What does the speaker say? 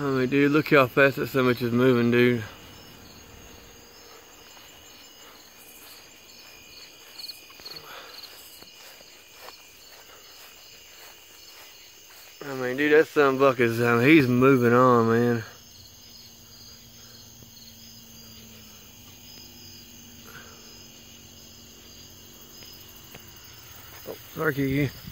I mean, dude, look how fast that so much is moving, dude. I mean, dude, that son of a buck is, I mean, he's moving on, man. Oh, sorry, Kiki.